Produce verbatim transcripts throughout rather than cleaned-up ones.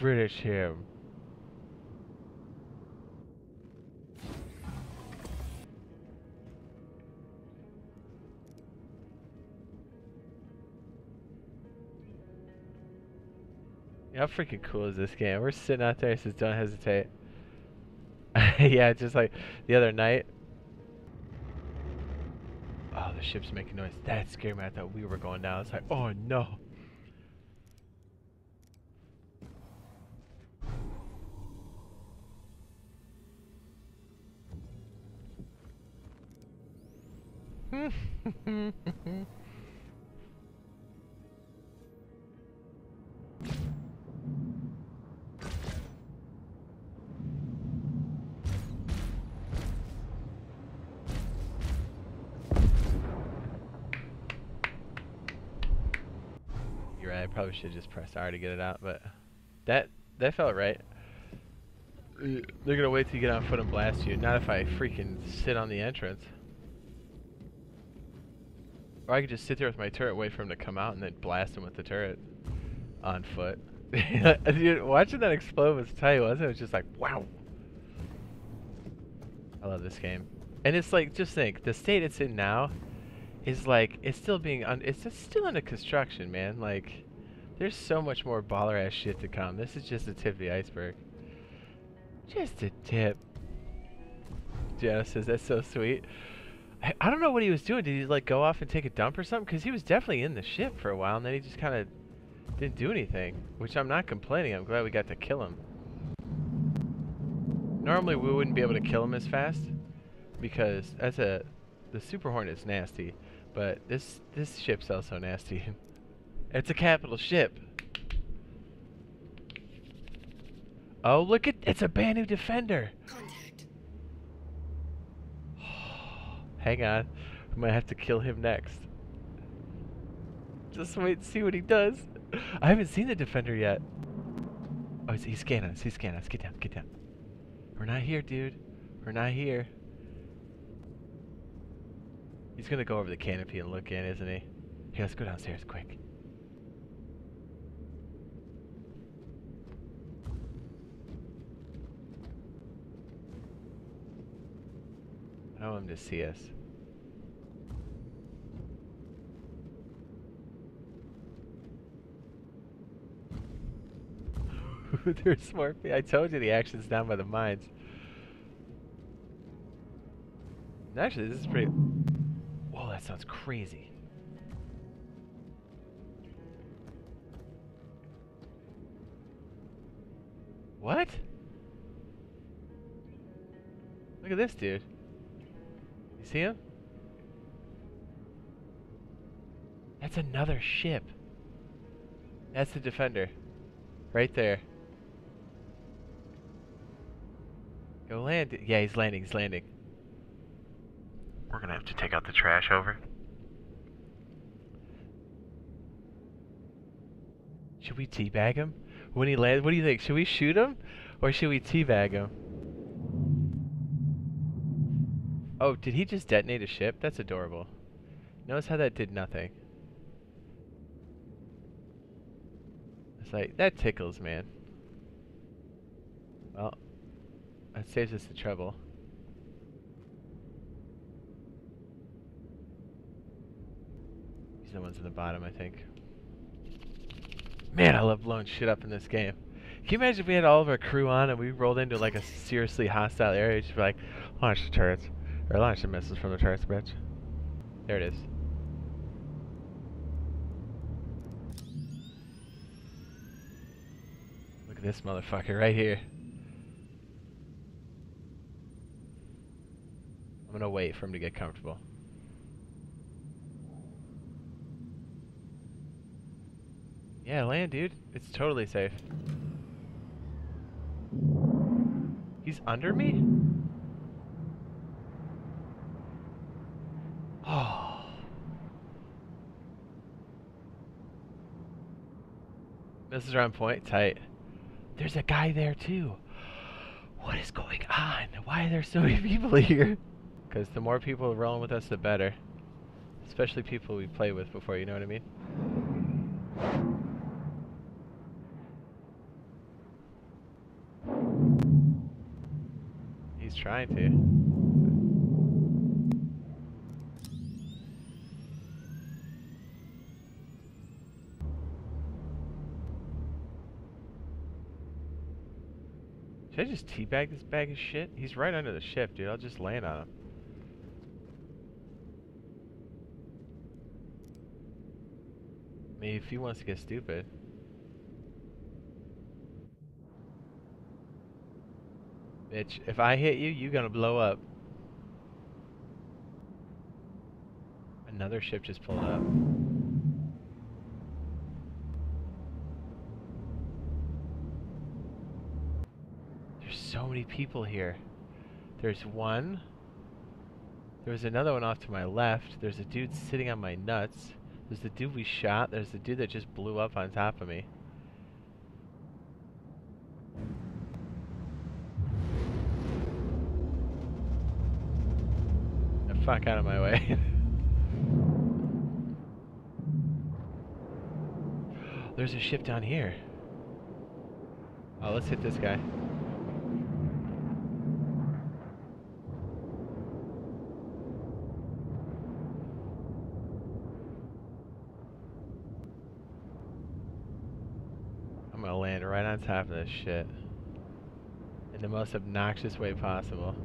Finish him. How freaking cool is this game? We're sitting out there, it says don't hesitate. Yeah, just like the other night. Oh, the ship's making noise. That scared me. I thought we were going down. It's like, oh no. Probably should just press R to get it out, but that that felt right. They're gonna wait till you get on foot and blast you. Not if I freaking sit on the entrance. Or I could just sit there with my turret, wait for him to come out, and then blast him with the turret on foot. Dude, watching that explode was tight, wasn't it? It was just like, wow. I love this game. And it's like, just think, the state it's in now is like, it's still being, un it's just still under construction, man. Like, there's so much more baller-ass shit to come. This is just the tip of the iceberg. Just a tip. Jano says, that's so sweet. I, I don't know what he was doing. Did he, like, go off and take a dump or something? Because he was definitely in the ship for a while, and then he just kind of didn't do anything. Which I'm not complaining. I'm glad we got to kill him. Normally, we wouldn't be able to kill him as fast. Because that's a... The Super Hornet's nasty. But this, this ship's also nasty. It's a capital ship. Oh, look at... It's a Banu Defender. Contact. Oh, hang on. We might have to kill him next. Just wait and see what he does. I haven't seen the Defender yet. Oh, he's, he's scanning us. He's scanning us. Get down. Get down. We're not here, dude. We're not here. He's going to go over the canopy and look in, isn't he? Here, let's go downstairs quick. I don't want him to see us. They're smart. I told you the action's down by the mines. Actually, this is pretty... Whoa, that sounds crazy. What? Look at this dude. You see him? That's another ship. That's the Defender. Right there. Go land. Yeah, he's landing. He's landing. We're gonna have to take out the trash over. Should we teabag him? When he lands, what do you think? Should we shoot him? Or should we teabag him? Oh, did he just detonate a ship? That's adorable. Notice how that did nothing. It's like, that tickles, man. Well, that saves us the trouble. These are the ones at the bottom, I think. Man, I love blowing shit up in this game. Can you imagine if we had all of our crew on and we rolled into like a seriously hostile area? Just be like, launch the turrets. Or launch the missiles from the turrets, bitch. There it is. Look at this motherfucker right here. I'm gonna wait for him to get comfortable. Yeah, land, dude. It's totally safe. He's under me? Oh. This is on point. Tight. There's a guy there, too. What is going on? Why are there so many people here? Because the more people rolling with us, the better. Especially people we play with before, you know what I mean? trying to. Should I just teabag this bag of shit? He's right under the ship, dude. I'll just land on him. I mean, if he wants to get stupid. Bitch, if I hit you, you're gonna blow up. Another ship just pulled up. So many people here. There's one. There was another one off to my left. There's a dude sitting on my nuts. There's the dude we shot. There's the dude that just blew up on top of me. The fuck out of my way. There's a ship down here. Oh, let's hit this guy. Right on top of this shit. In the most obnoxious way possible.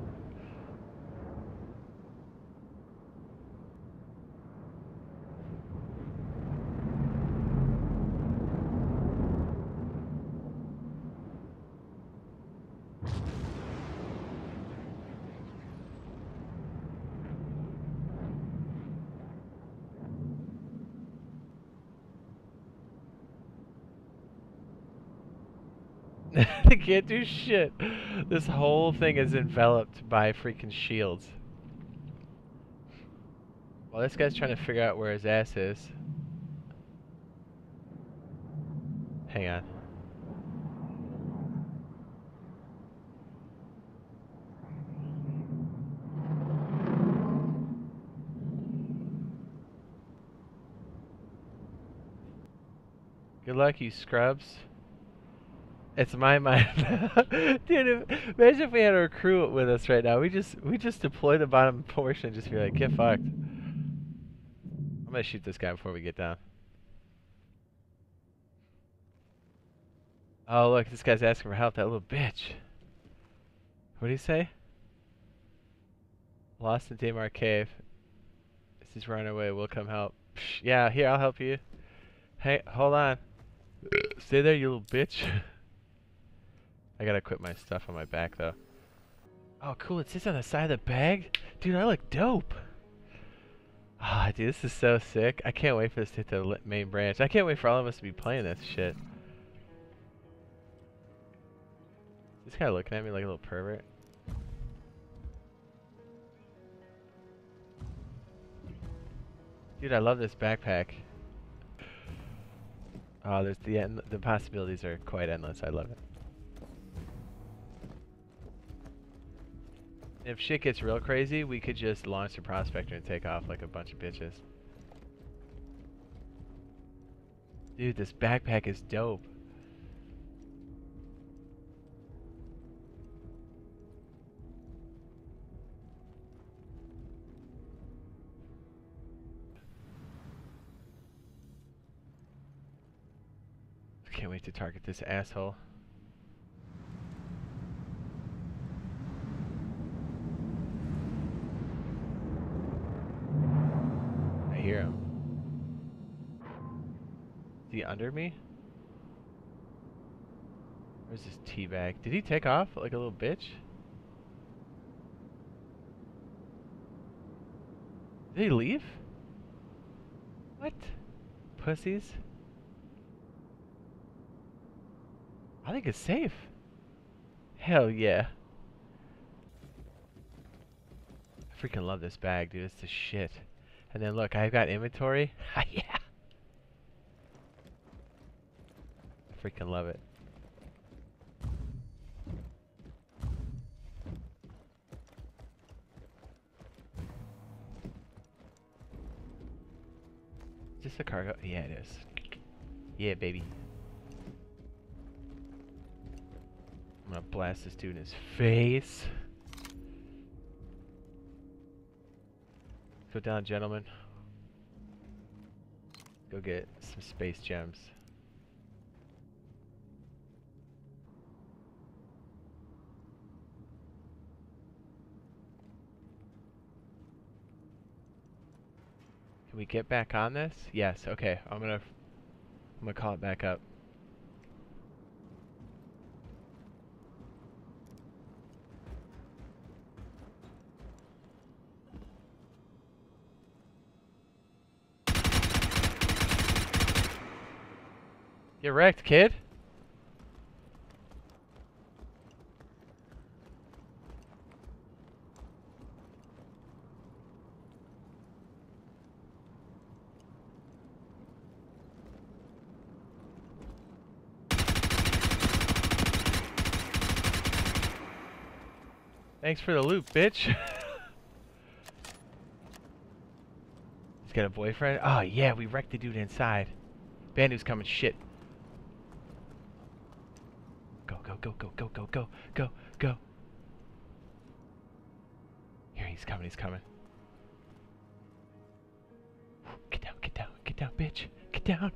They can't do shit. This whole thing is enveloped by freaking shields. Well, this guy's trying to figure out where his ass is. Hang on. Good luck, you scrubs. It's my mind. Dude, imagine if we had our crew with us right now. We just we just deploy the bottom portion and just be like, get fucked. I'm gonna shoot this guy before we get down. Oh look, this guy's asking for help, that little bitch. What do you say? Lost in Daymar Cave. This is running away, we'll come help. Psh, yeah, here, I'll help you. Hey, hold on. Stay there, you little bitch. I gotta quit my stuff on my back, though. Oh, cool. It sits on the side of the bag? Dude, I look dope. Ah, oh, dude, this is so sick. I can't wait for this to hit the main branch. I can't wait for all of us to be playing this shit. Is this guy looking at me like a little pervert? Dude, I love this backpack. Oh, there's the, end the possibilities are quite endless. I love it. If shit gets real crazy, we could just launch the Prospector and take off like a bunch of bitches. Dude, this backpack is dope. I can't wait to target this asshole. Hear him. Is he under me? Where's this teabag? Did he take off like a little bitch? Did he leave? What? Pussies? I think it's safe. Hell yeah. I freaking love this bag, dude. It's the shit. And then look, I've got inventory. Yeah. I freaking love it. Is this a cargo? Yeah, it is. Yeah, baby. I'm gonna blast this dude in his face. Put down, gentlemen. Go get some space gems. Can we get back on this? Yes. Okay. I'm gonna. I'm gonna call it back up. Get wrecked, kid. Thanks for the loot, bitch. He's got a boyfriend? Oh, yeah, we wrecked the dude inside. Bandu's coming, shit. Go, go, go, go, go, go, go. Here, he's coming, he's coming. Get down, get down, get down, bitch. Get down.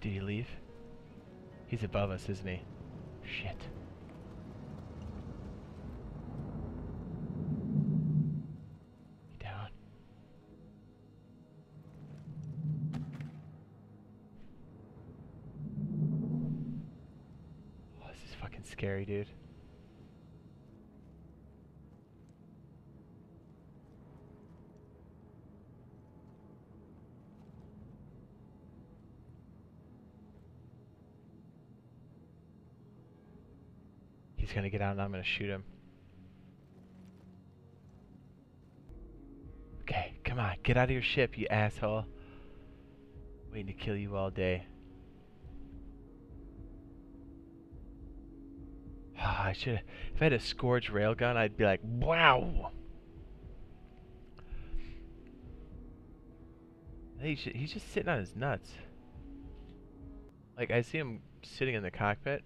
Did he leave? He's above us, isn't he? Shit. Get down. Oh, this is fucking scary, dude. He's gonna get out and I'm gonna shoot him. Okay, come on, get out of your ship, you asshole. Waiting to kill you all day. Oh, I should. If I had a Scourge Railgun, I'd be like, wow. He should, he's just sitting on his nuts. Like I see him sitting in the cockpit.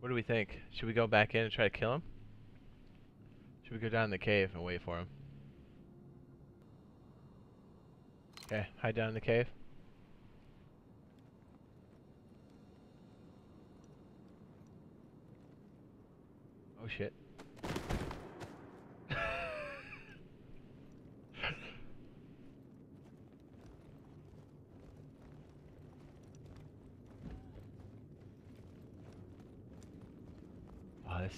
What do we think? Should we go back in and try to kill him? Should we go down in the cave and wait for him? Okay, hide down in the cave. Oh shit.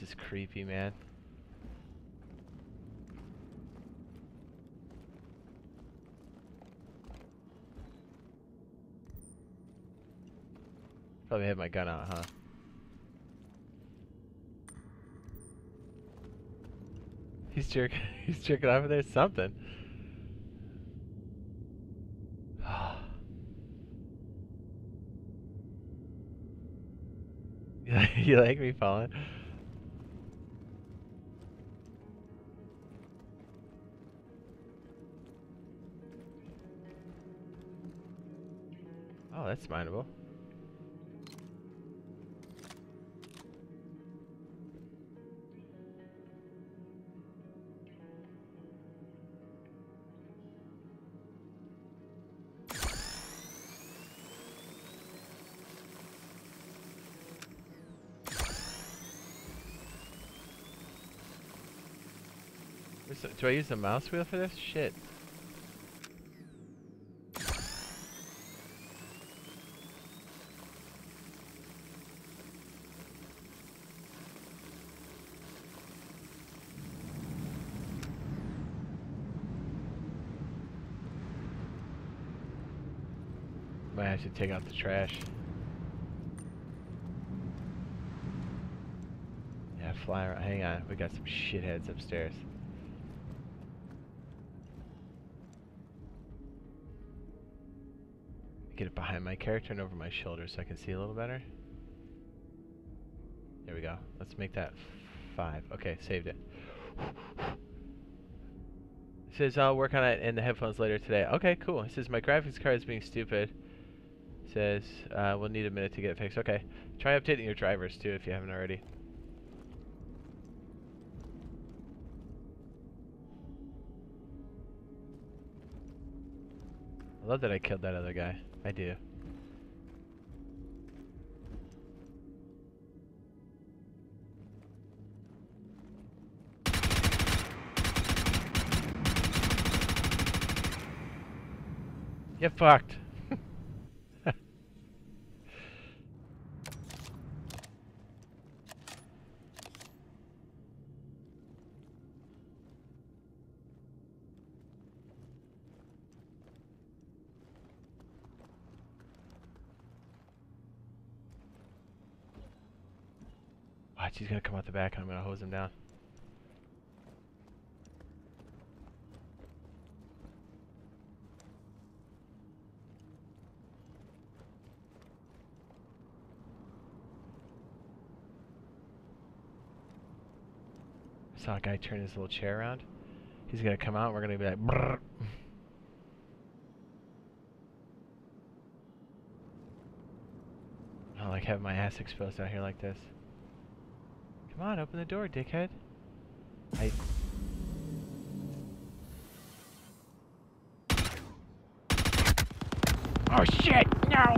This is creepy, man. Probably had my gun out, huh? He's jerking. He's jerking off. There's something. You like me falling? That's mineable. Do I use the mouse wheel for this? Shit. I should take out the trash. Yeah, fly around. Hang on, we got some shitheads upstairs. Get it behind my character and over my shoulder so I can see a little better. There we go. Let's make that five. Okay, saved it. He says, I'll work on it in the headphones later today. Okay, cool. He says, my graphics card is being stupid. He says, uh, we'll need a minute to get it fixed. Okay. Try updating your drivers, too, if you haven't already. I love that I killed that other guy. I do. Get fucked. Watch, he's gonna come out the back and I'm gonna hose him down. Saw a guy turn his little chair around. He's gonna come out and we're gonna be like brrr. I don't like having my ass exposed out here like this. Come on, open the door, dickhead. I Oh shit, no!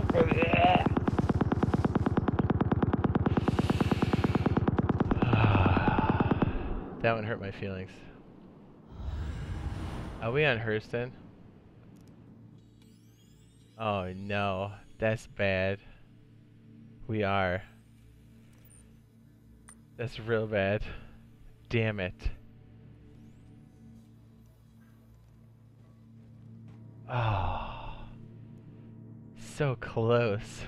That one hurt my feelings. Are we on Hurston? Oh no, that's bad. We are. That's real bad. Damn it. Oh. So close.